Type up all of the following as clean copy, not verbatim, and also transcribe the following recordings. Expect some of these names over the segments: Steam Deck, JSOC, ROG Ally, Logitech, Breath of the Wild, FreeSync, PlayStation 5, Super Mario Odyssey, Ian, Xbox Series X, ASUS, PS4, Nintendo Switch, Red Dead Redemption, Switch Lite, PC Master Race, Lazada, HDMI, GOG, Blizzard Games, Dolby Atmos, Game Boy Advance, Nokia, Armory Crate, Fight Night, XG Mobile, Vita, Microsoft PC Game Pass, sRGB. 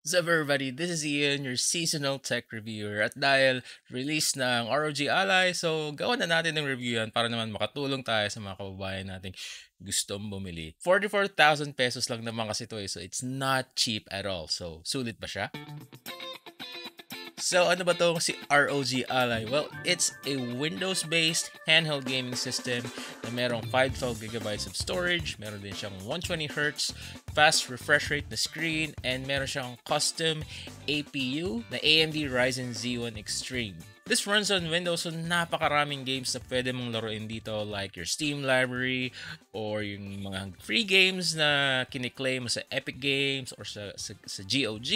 What's up everybody, this is Ian, your seasonal tech reviewer. At dahil release ng ROG Ally, so gawan na natin ng review yan para naman makatulong tayo sa mga kababayan nating gustong bumili. 44,000 pesos lang naman kasi ito eh, so it's not cheap at all. So sulit ba siya? So ano ba itong si ROG Ally? Well, it's a Windows-based handheld gaming system na merong 512GB of storage, meron din siyang 120Hz, fast refresh rate na screen, and meron siyang custom APU na AMD Ryzen Z1 Extreme. This runs on Windows, so napakaraming games na pwede mong laruin dito like your Steam library or yung mga free games na kiniklaim mo sa Epic Games or sa GOG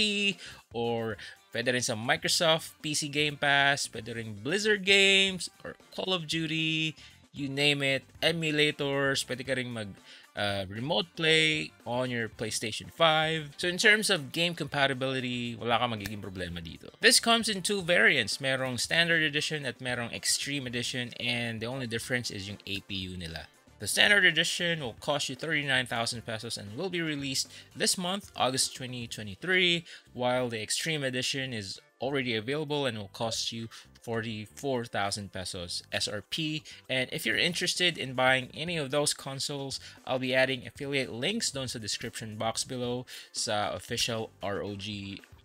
or pwede rin sa Microsoft PC Game Pass, pwede rin Blizzard Games or Call of Duty, you name it, emulators, pwede ka rin mag remote play on your PlayStation 5. So in terms of game compatibility, wala ka magiging problema dito. This comes in two variants, merong Standard Edition at merong Extreme Edition, and the only difference is yung APU nila. The Standard Edition will cost you 39,000 pesos and will be released this month, August 2023, while the Extreme Edition is already available and will cost you 44,000 pesos SRP. And if you're interested in buying any of those consoles, I'll be adding affiliate links down sa description box below sa official ROG,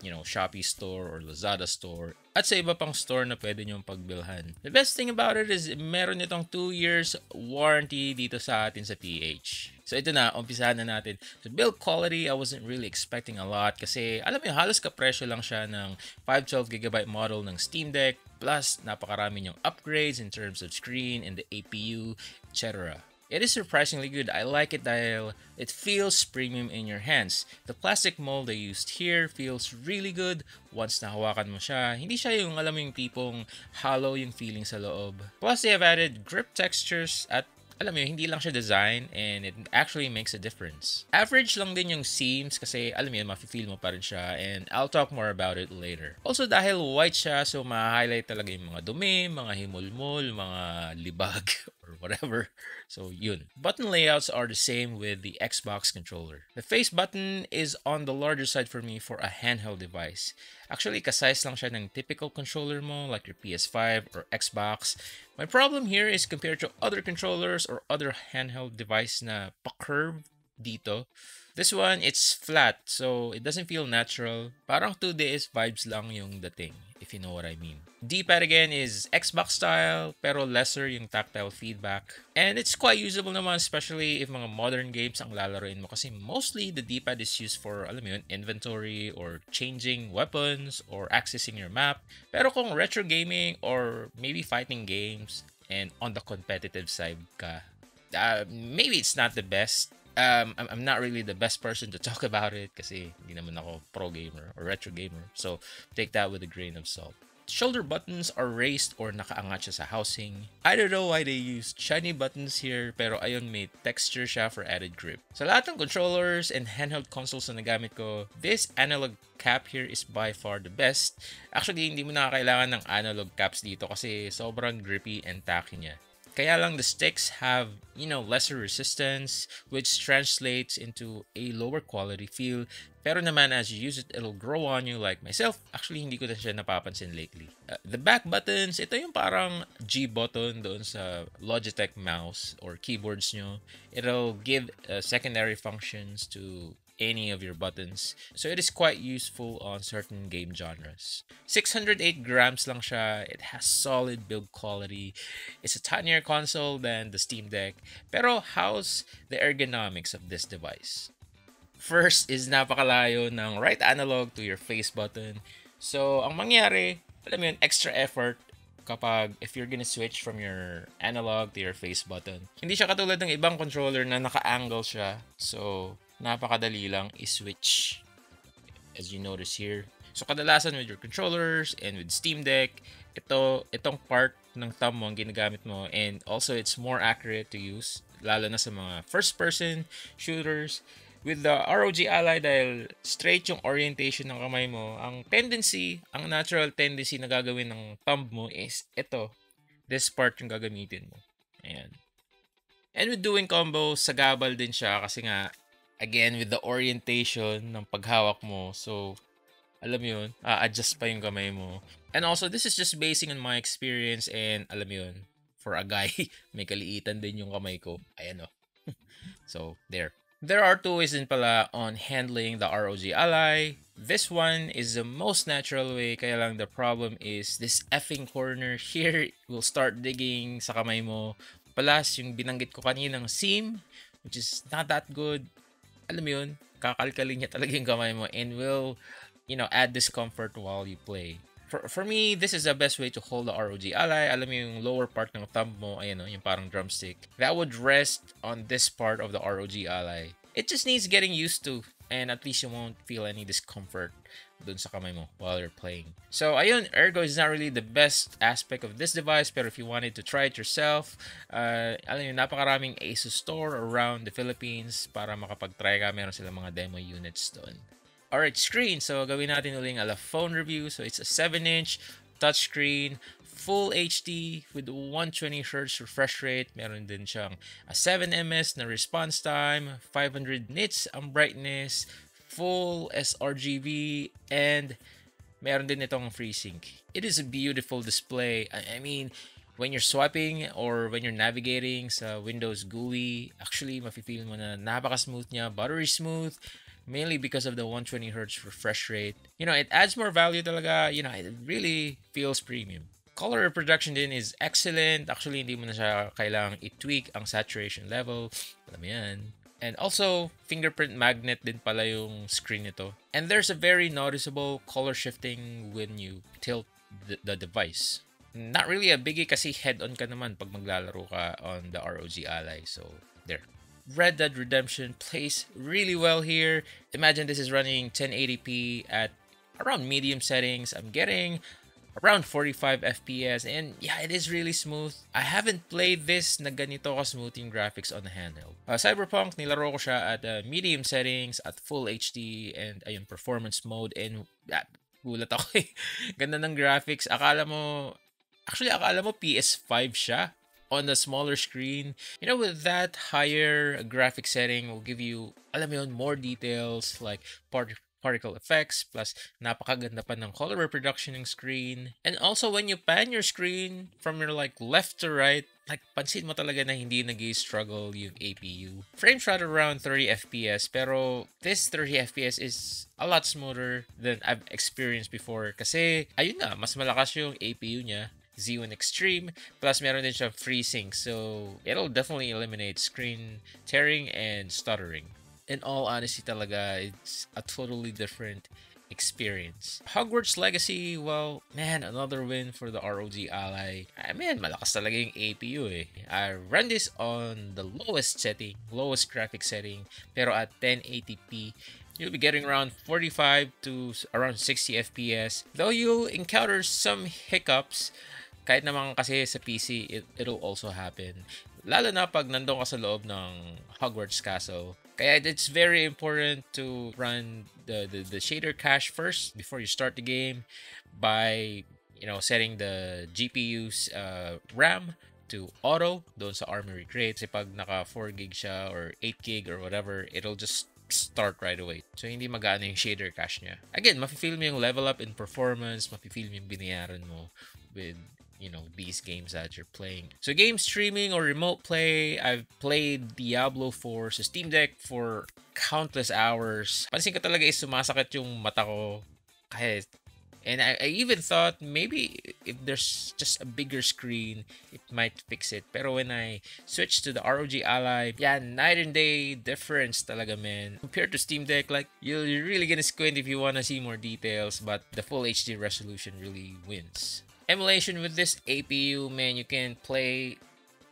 you know, Shopee store or Lazada store at sa iba pang store na pwede nyong pagbilhan. The best thing about it is meron itong 2 years warranty dito sa atin sa PH. So ito na, umpisahan na natin. So build quality, I wasn't really expecting a lot kasi alam mo halos kapresyo lang siya ng 512GB model ng Steam Deck, plus napakarami nyong upgrades in terms of screen and the APU, etc. It is surprisingly good. I like it dahil it feels premium in your hands. The plastic mold they used here feels really good once nahawakan mo siya. Hindi siya yung alam mo yung tipong hollow yung feeling sa loob. Plus they have added grip textures at alam mo, hindi lang siya design and it actually makes a difference. Average lang din yung seams kasi alam mo yun, mafe-feel mo pa rin siya, and I'll talk more about it later. Also dahil white siya, so ma-highlight talaga yung mga dumi, mga himulmul, mga libag or whatever. So yun. Button layouts are the same with the Xbox controller. The face button is on the larger side for me for a handheld device. Actually, kasize lang siya ng typical controller mo like your PS5 or Xbox. My problem here is compared to other controllers or other handheld device na pa-curve dito, this one, it's flat, so it doesn't feel natural. Parang 2DS vibes lang yung dating, if you know what I mean. D-pad again is Xbox style, pero lesser yung tactile feedback. And it's quite usable naman, especially if mga modern games ang lalaroin mo. Kasi mostly, the D-pad is used for, alam mo yun, inventory or changing weapons or accessing your map. Pero kung retro gaming or maybe fighting games and on the competitive side ka, maybe it's not the best. I'm not really the best person to talk about it kasi hindi naman ako pro gamer or retro gamer. So, take that with a grain of salt. Shoulder buttons are raised or nakaangat siya sa housing. I don't know why they used shiny buttons here, pero ayun, may texture siya for added grip. Sa lahat ng controllers and handheld consoles na nagamit ko, this analog cap here is by far the best. Actually, hindi mo nakakailangan ng analog caps dito kasi sobrang grippy and tacky niya. Kaya lang the sticks have, you know, lesser resistance, which translates into a lower quality feel. Pero naman, as you use it, it'll grow on you like myself. Actually, hindi ko na siya napapansin lately. The back buttons, ito yung parang G button doon sa Logitech mouse or keyboards nyo. It'll give secondary functions to any of your buttons. So it is quite useful on certain game genres. 608 grams lang siya. It has solid build quality. It's a tinier console than the Steam Deck. Pero how's the ergonomics of this device? First is napakalayo ng right analog to your face button. So ang mangyari, alam mo yun, extra effort kapag if you're gonna switch from your analog to your face button. Hindi siya katulad ng ibang controller na naka-angle siya. So napakadali lang i-switch, as you notice here. So kadalasan with your controllers and with Steam Deck, itong part ng thumb mo ang ginagamit mo, and also it's more accurate to use lalo na sa mga first person shooters. With the ROG Ally, dahil straight yung orientation ng kamay mo, ang natural tendency na gagawin ng thumb mo is ito, this part yung gagamitin mo. Ayan. And with doing combos, sagabal din siya kasi nga again, with the orientation ng paghawak mo, so Alam mo yun, adjust pa yung kamay mo. And also, this is just basing on my experience and alam mo yun, for a guy, may kaliitan din yung kamay ko. Ayan o. So, there. There are two ways din pala on handling the ROG Ally. This one is the most natural way, kaya lang the problem is this effing corner here will start digging sa kamay mo. Plus, yung binanggit ko kaninang seam, which is not that good. Alam mo yun, kakalkalin niya talaga yung kamay mo and will, you know, add discomfort while you play. For me, this is the best way to hold the ROG Ally. Alam mo yung lower part ng thumb mo, ayan o, yung parang drumstick. That would rest on this part of the ROG Ally. It just needs getting used to, and at least you won't feel any discomfort dun sa kamay mo while you're playing. So ayun, ergo is not really the best aspect of this device, pero if you wanted to try it yourself, alam mo, napakaraming ASUS store around the Philippines para makapag-try ka. Meron silang mga demo units dun. Alright, screen. So, gawin natin uling ala phone review. So, it's a 7-inch touchscreen, full HD with 120Hz refresh rate. Meron din siyang a 7ms na response time, 500 nits ang brightness, full sRGB, and meron din itong FreeSync. It is a beautiful display. I mean, when you're swiping or when you're navigating sa Windows GUI, actually, mafe-feel mo na napaka-smooth niya, buttery smooth, mainly because of the 120Hz refresh rate. You know, it adds more value talaga. You know, it really feels premium. Color reproduction din is excellent. Actually, hindi mo na siya kailangang i-tweak ang saturation level. Alam mo yan. And also, fingerprint magnet din pala yung screen nito. And there's a very noticeable color shifting when you tilt the device. Not really a biggie kasi head-on ka naman pag maglalaro ka on the ROG Ally. So, there. Red Dead Redemption plays really well here. Imagine this is running 1080p at around medium settings. I'm getting around 45 FPS and yeah, it is really smooth. I haven't played this na ganito ka-smooth yung graphics on the handheld. Cyberpunk, nilaro ko siya at medium settings, at full HD, and ayun, performance mode, and gulat ako eh. Ganda ng graphics. Akala mo PS5 siya on a smaller screen. You know, with that higher graphic setting will give you, alam mo yun, more details like particle effects, plus napakaganda pa ng color reproduction ng screen. And also when you pan your screen from your like left to right, like pansin mo talaga na hindi nag-struggle yung APU. Frames right around 30 FPS, pero this 30 FPS is a lot smoother than I've experienced before kasi ayun na, mas malakas yung APU niya. Z1 Extreme, plus meron din siyang FreeSync, so it'll definitely eliminate screen tearing and stuttering. In all honesty talaga, it's a totally different experience. Hogwarts Legacy, well, man, another win for the ROG Ally. I mean, malakas talaga yung APU eh. I run this on the lowest setting, lowest graphic setting, pero at 1080p, you'll be getting around 45 to around 60 FPS. Though you'll encounter some hiccups, kahit naman kasi sa PC, it'll also happen. Lalo na pag nandun ka sa loob ng Hogwarts Castle. Kaya it's very important to run the shader cache first before you start the game by, you know, setting the GPU's RAM to auto doon sa Armory Crate. Kasi pag naka 4GB siya or 8GB or whatever, it'll just start right away. So, hindi magana yung shader cache niya. Again, mafe-feel mo yung level up in performance, mafe-feel mo yung binayaran mo with, you know, these games that you're playing. So, game streaming or remote play, I've played Diablo 4 sa Steam Deck for countless hours. Pansin ko talaga is sumasakit yung mata ko kahit. And I even thought maybe if there's just a bigger screen, it might fix it. Pero when I switched to the ROG Ally, yeah, night and day difference talaga, man. Compared to Steam Deck, like, you're really gonna squint if you wanna see more details, but the full HD resolution really wins. Emulation with this APU, man, you can play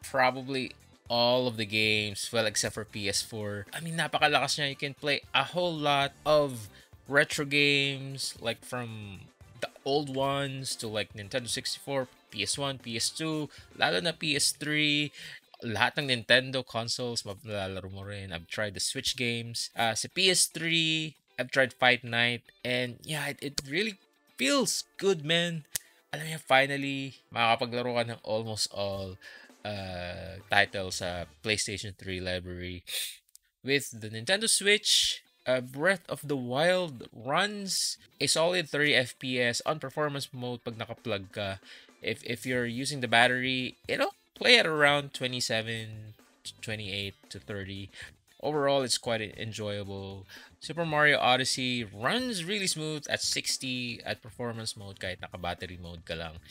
probably all of the games, well, except for PS4. I mean, napakalakas niya. You can play a whole lot of retro games, like from the old ones to like Nintendo 64, PS1, PS2, lalo na PS3, lahat ng Nintendo consoles, malalaro mo rin. I've tried the Switch games. Sa PS3, I've tried Fight Night, and yeah, it really feels good, man. Alam niya, finally, makakapaglaro ka ng almost all titles sa PlayStation 3 library. With the Nintendo Switch, Breath of the Wild runs a solid 30 FPS on performance mode pag naka-plug ka. If you're using the battery, it'll play at around 27, 28 to 30. Overall, it's quite enjoyable. Super Mario Odyssey runs really smooth at 60 at performance mode kahit naka-battery mode ka lang.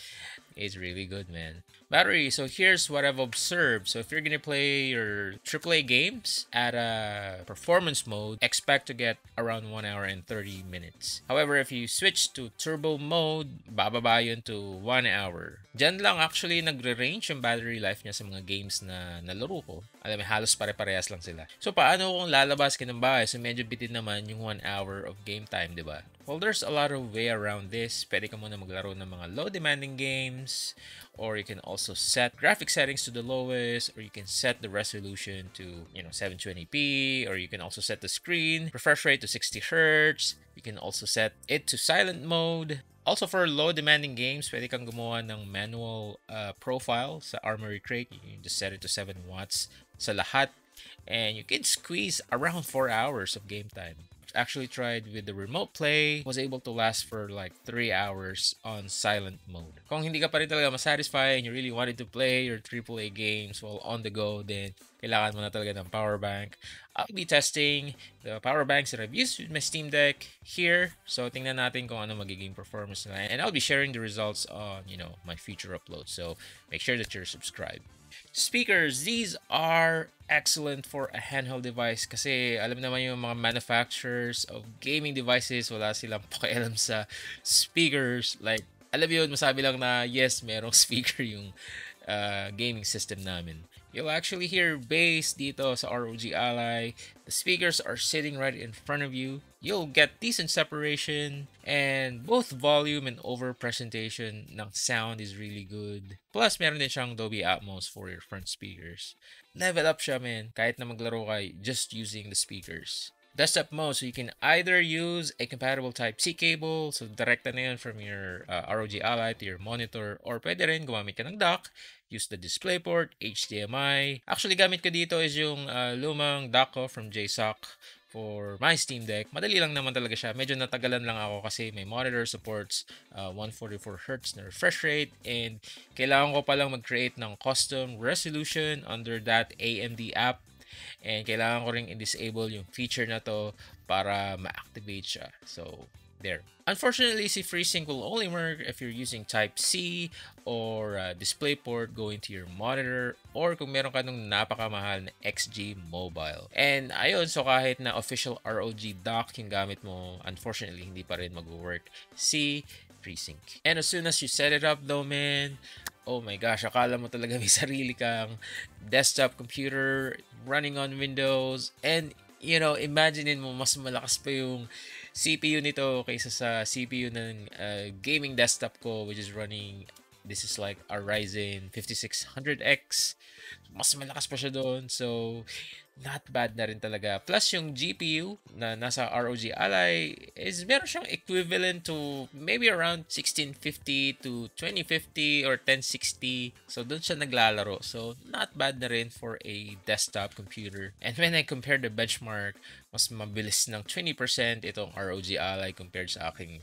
It's really good, man. Battery, so here's what I've observed. So if you're gonna play your AAA games at a performance mode, expect to get around 1 hour and 30 minutes. However, if you switch to turbo mode, bababa yun to 1 hour. Diyan lang actually nagre-range yung battery life niya sa mga games na nalaro ko. Alam mo, halos pare-parehas lang sila. So paano kung lalabas ka ng bahay? So medyo bitin naman yung 1 hour of game time, di ba? Well, there's a lot of way around this. Pwede ka muna maglaro ng mga low-demanding games, or you can also set graphic settings to the lowest, or you can set the resolution to, you know, 720p, or you can also set the screen refresh rate to 60 Hz. You can also set it to silent mode. Also, for low-demanding games, pwede kang gumawa ng manual profile sa Armory Crate. You can just set it to 7 watts sa lahat, and you can squeeze around 4 hours of game time. Actually tried with the remote play, was able to last for like 3 hours on silent mode. Kung hindi ka pa rin talaga masatisfy and you really wanted to play your AAA games while on the go, then kailangan mo na talaga ng power bank. I'll be testing the power banks that I've used with my Steam Deck here. So tingnan natin kung ano magiging performance nila, and I'll be sharing the results on, you know, my future uploads. So make sure that you're subscribed. Speakers, these are excellent for a handheld device kasi alam naman yung mga manufacturers of gaming devices, wala silang pakialam sa speakers. Like, alam yun, masabi lang na yes, merong speaker yung gaming system namin. You'll actually hear bass dito sa ROG Ally. The speakers are sitting right in front of you. You'll get decent separation, and both volume and over presentation ng sound is really good. Plus, meron din siyang Dolby Atmos for your front speakers. Level up siya, man, kahit na maglaro ka just using the speakers. Desktop mode, so you can either use a compatible Type-C cable, so direct na yun from your ROG Ally to your monitor, or pwede rin gumamit ka ng dock, use the DisplayPort, HDMI. Actually, gamit ko dito is yung lumang dock ko from JSOC for my Steam Deck. Madali lang naman talaga siya. Medyo natagalan lang ako kasi my monitor supports 144 Hz na refresh rate, and kailangan ko palang mag-create ng custom resolution under that AMD app. And kailangan ko rin i-disable yung feature na to para ma-activate siya. So, there. Unfortunately, si FreeSync will only work if you're using Type-C or DisplayPort going to your monitor, or kung meron ka nung napakamahal na XG Mobile. And ayun, so kahit na official ROG dock yung gamit mo, unfortunately, hindi pa rin mag-work si FreeSync. And as soon as you set it up though, man, oh my gosh, akala mo talaga may sarili kang desktop computer running on Windows. And, you know, imaginein mo, mas malakas pa yung CPU nito kaysa sa CPU ng gaming desktop ko, which is running, this is like a Ryzen 5600X. Mas malakas pa siya doon. So, not bad na rin talaga. Plus, yung GPU na nasa ROG Ally is meron siyang equivalent to maybe around 1650 to 2050 or 1060. So, doon siya naglalaro. So, not bad na rin for a desktop computer. And when I compare the benchmark, mas mabilis ng 20% itong ROG Ally compared sa aking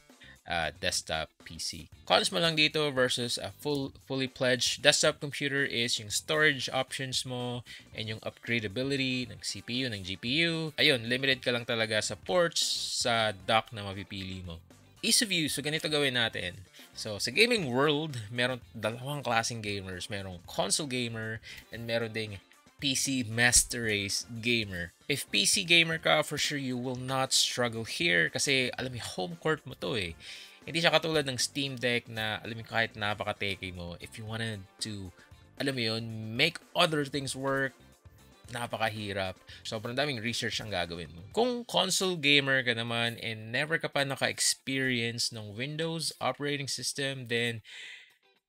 desktop PC. Cons mo lang dito versus a fully pledged desktop computer is yung storage options mo and yung upgradability ng CPU, ng GPU. Ayun, limited ka lang talaga sa ports, sa dock na mapipili mo. Ease of use, so ganito gawin natin. So, sa gaming world, meron dalawang klaseng gamers. Merong console gamer and meron ding PC Master Race gamer. If PC gamer ka, for sure you will not struggle here kasi alam mo, home court mo to eh. Hindi siya katulad ng Steam Deck na alam mo, kahit napaka-teke mo, if you wanted to, alam mo yun, make other things work, napakahirap. Sobrang daming research ang gagawin mo. Kung console gamer ka naman and never ka pa naka-experience ng Windows operating system, then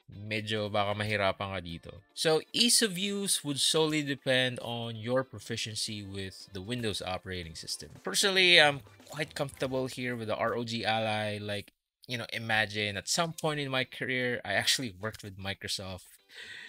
medyo baka mahirapan ka dito. So, ease of use would solely depend on your proficiency with the Windows operating system. Personally, I'm quite comfortable here with the ROG Ally. Like, you know, imagine at some point in my career, I actually worked with Microsoft.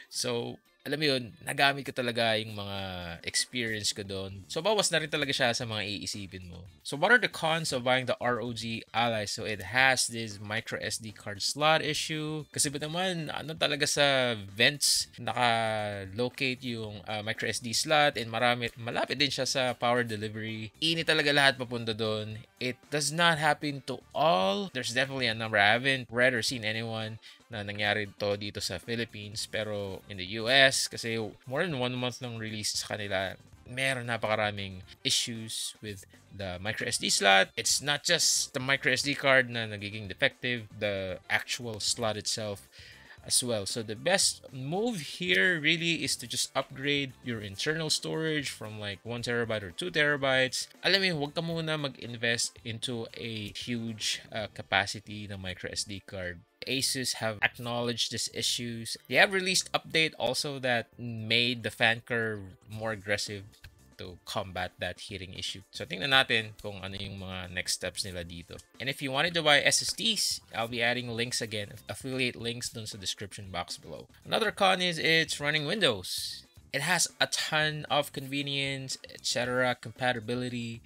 So, alam mo yun, nagamit ko talaga yung mga experience ko doon. So, bawas na rin talaga siya sa mga iisipin mo. So, what are the cons of buying the ROG Ally? So, it has this micro SD card slot issue. Kasi ba naman, ano talaga sa vents, naka-locate yung micro SD slot and marami, malapit din siya sa power delivery. Init talaga lahat papunta doon. It does not happen to all. There's definitely a number. I haven't read or seen anyone na nangyari to dito sa Philippines, pero in the US kasi more than 1 month ng release sa kanila, meron napakaraming issues with the microSD slot. It's not just the microSD card na nagiging defective, the actual slot itself as well. So the best move here really is to just upgrade your internal storage from like 1 terabyte or 2 terabytes. Alam mo, wag ka muna mag-invest into a huge capacity na microSD card. ASUS have acknowledged these issues. They have released update also that made the fan curve more aggressive to combat that heating issue. So tingnan natin kung ano yung mga next steps nila dito. And if you wanted to buy SSDs, I'll be adding links again, affiliate links dun sa description box below. Another con is it's running Windows. It has a ton of convenience, etc., compatibility,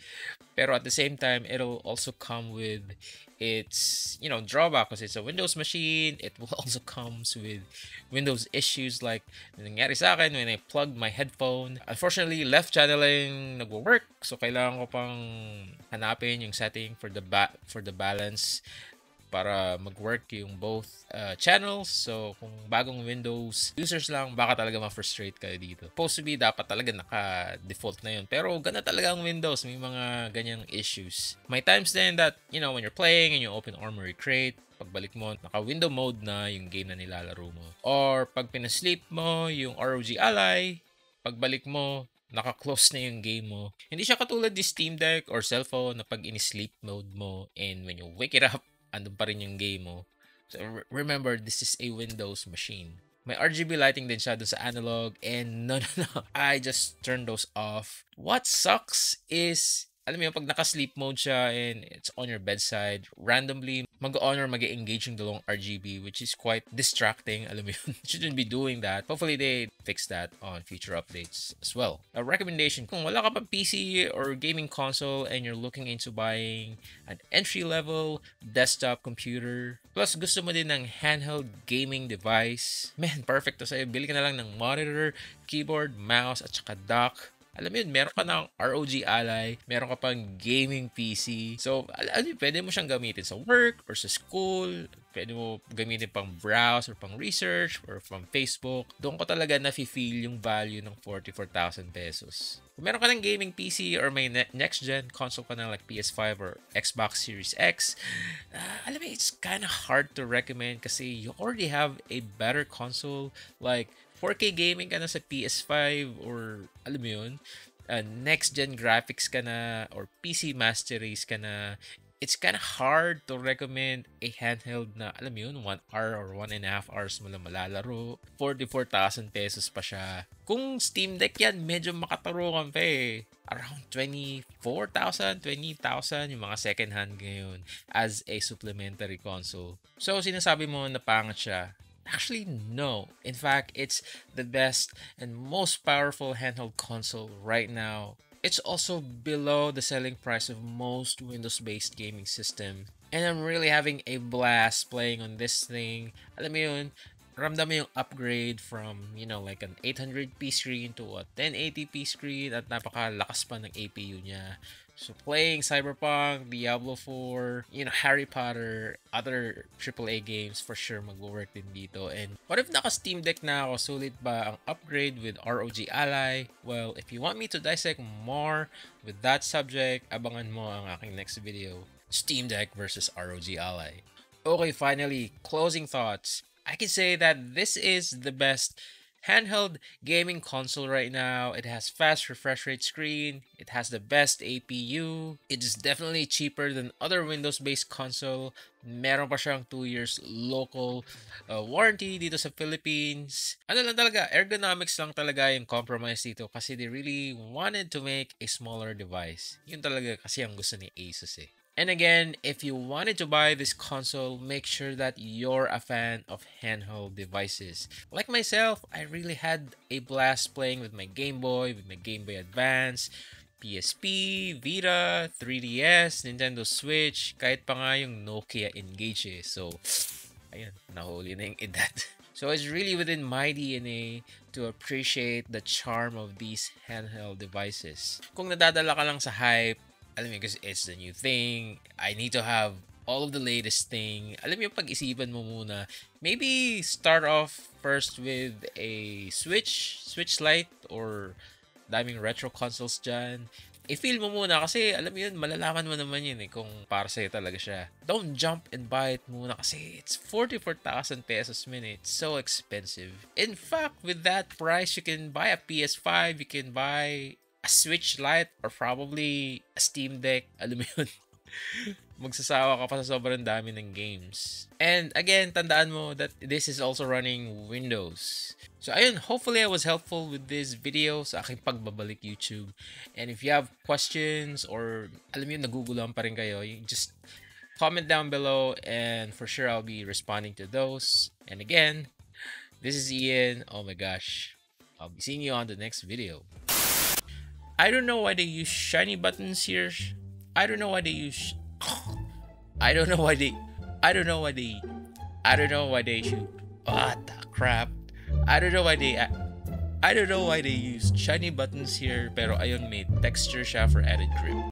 pero at the same time, it'll also come with its, you know, drawback because it's a Windows machine. It will also comes with Windows issues like nangyari sa akin when I plugged my headphone. Unfortunately, left channeling nagwo-work, so kailangan ko pang hanapin yung setting for the balance para mag-work yung both channels. So, kung bagong Windows users lang, baka talaga ma-frustrate kayo dito. Possibly, dapat talaga naka-default na yun. Pero, gana talaga ang Windows. May mga ganyang issues. May times then that, you know, when you're playing and you open Armory Crate, pagbalik mo, naka-window mode na yung game na nilalaro mo. Or, pag pinasleep mo yung ROG Ally, pagbalik mo, naka-close na yung game mo. Hindi siya katulad ni Steam Deck or cellphone na pag in-sleep mode mo and when you wake it up, andun pa rin yung game mo. So, remember, this is a Windows machine. May RGB lighting din siya doon sa analog. And no. I just turned those off. What sucks is, alam mo yung pag naka-sleep mode siya and it's on your bedside, randomly, mag-on or mag-engage yung dalawang RGB, which is quite distracting. Alam mo yun, shouldn't be doing that. Hopefully, they fix that on future updates as well. A recommendation, kung wala ka pang PC or gaming console and you're looking into buying an entry-level desktop computer, plus gusto mo din ng handheld gaming device, man, perfect to sa'yo. Bili ka na lang ng monitor, keyboard, mouse, at saka dock. Alam mo yun, meron ka ng ROG Ally, meron ka pang gaming PC. So, pwede mo siyang gamitin sa work or sa school. Pwede mo gamitin pang browse or pang research or pang Facebook. Doon ko talaga nafe-feel yung value ng 44,000 pesos. Kung meron ka ng gaming PC or may next-gen console ka na like PS5 or Xbox Series X, alam mo, it's kind of hard to recommend kasi you already have a better console like 4K gaming ka na sa PS5 or alam mo yun, next-gen graphics ka na or PC Master Race ka na, it's kind of hard to recommend a handheld na, alam mo yun, 1 hour or 1 and a half hours mo lang malalaro. 44,000 pesos pa siya. Kung Steam Deck yan, medyo makataro ka pa eh. Around 24,000, 20,000 yung mga second-hand ngayon as a supplementary console. So, sinasabi mo na pangat siya. Actually, no. In fact, it's the best and most powerful handheld console right now. It's also below the selling price of most Windows-based gaming systems. And I'm really having a blast playing on this thing. Alam mo yun, ramdam mo yung upgrade from, you know, like an 800p screen to a 1080p screen at napakalakas pa ng APU niya. So playing Cyberpunk, Diablo 4, you know, Harry Potter, other AAA games for sure mag-work din dito. And what if naka-Steam Deck na ako? Sulit ba ang upgrade with ROG Ally? Well, if you want me to dissect more with that subject, abangan mo ang aking next video, Steam Deck versus ROG Ally. Okay, finally, closing thoughts. I can say that this is the best handheld gaming console right now. It has fast refresh rate screen. It has the best APU. It is definitely cheaper than other Windows-based console. Meron pa siyang 2 years local warranty dito sa Philippines. Ano lang talaga, ergonomics lang talaga yung compromise dito kasi they really wanted to make a smaller device. Yun talaga kasi ang gusto ni ASUS eh. And again, if you wanted to buy this console, make sure that you're a fan of handheld devices. Like myself, I really had a blast playing with my Game Boy, with my Game Boy Advance, PSP, Vita, 3DS, Nintendo Switch, kahit pa nga yung Nokia Engage eh. So, ayan, nahuli na yung edad. So it's really within my DNA to appreciate the charm of these handheld devices. Kung nadadala ka lang sa hype, alam mo, because it's the new thing, I need to have all of the latest thing. Alam mo, pag-isipan mo muna, maybe start off first with a Switch Lite, or daming retro consoles dyan. I-feel mo muna kasi alam mo yun, malalaman mo naman yun eh kung para sa'yo talaga siya. Don't jump and buy it muna kasi it's 44,000 pesos man. It's so expensive. In fact, with that price, you can buy a PS5, you can buy a Switch Lite, or probably a Steam Deck. Alam mo yun, magsasawa ka pa sa sobrang dami ng games. And again, tandaan mo that this is also running Windows. So ayun, hopefully I was helpful with this video sa aking pagbabalik YouTube. And if you have questions or alam yun, nagugulan pa rin kayo, you just comment down below and for sure I'll be responding to those. And again, this is Ian. Oh my gosh, I'll be seeing you on the next video. I don't know why they use shiny buttons here. I don't know why they use shiny buttons here, pero ayun, may texture siya for added grip.